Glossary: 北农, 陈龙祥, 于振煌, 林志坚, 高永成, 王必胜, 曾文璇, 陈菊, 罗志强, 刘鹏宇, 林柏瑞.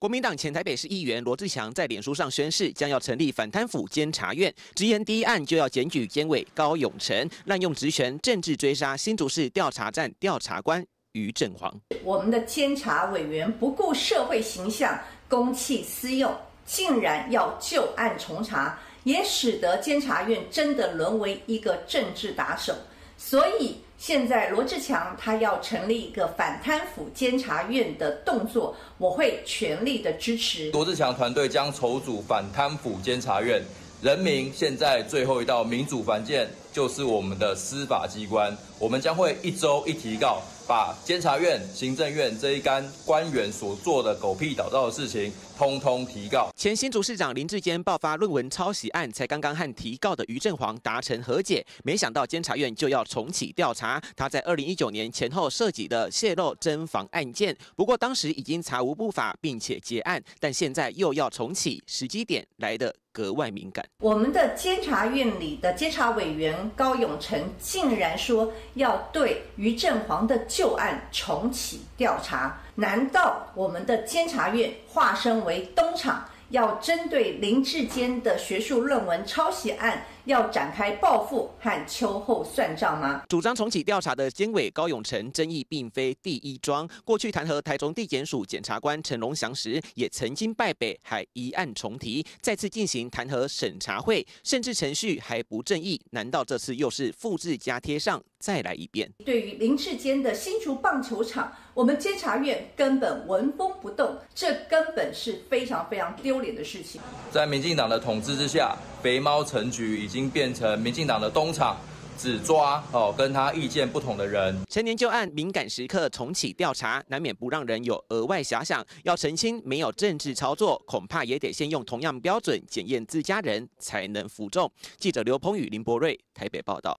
国民党前台北市议员罗志强在脸书上宣誓，将要成立反贪腐监察院，直言第一案就要检举监委高永成滥用职权，政治追杀新竹市调查站调查官于振煌。我们的监察委员不顾社会形象，公器私用，竟然要就案重查，也使得监察院真的沦为一个政治打手。所以现在罗志强他要成立一个反贪腐监察院的动作，我会全力的支持。罗志强团队将筹组反贪腐监察院。人民现在最后一道民主防线就是我们的司法机关，我们将会一周一提告，把监察院、行政院这一干官员所做的狗屁倒灶的事情，通通提告。前新竹市长林志坚爆发论文抄袭案，才刚刚和提告的于振煌达成和解，没想到监察院就要重启调查他在2019年前后涉及的泄露侦防案件。不过当时已经查无不法，并且结案，但现在又要重启，时机点来得格外敏感。我们的监察院里的监察委员高永成竟然说要对于振煌的旧案重启调查，难道我们的监察院化身为东厂，要针对林志坚的学术论文抄袭案要展开报复和秋后算账吗？主张重启调查的监委高永成争议并非第一桩，过去弹劾台中地检署检察官陈龙祥时，也曾经败北，还一案重提，再次进行弹劾审查会，甚至程序还不正义，难道这次又是复制加贴上，再来一遍？对于林志坚的新竹棒球场，我们监察院根本闻风不动，这根本是非常非常丢脸的事情。在民进党的统治之下，肥猫陈菊已经变成民进党的东厂，只抓跟他意见不同的人。陈年旧案敏感时刻重启调查，难免不让人有额外遐想。要澄清没有政治操作，恐怕也得先用同样标准检验自家人，才能服众。记者刘鹏宇、林柏瑞台北报道。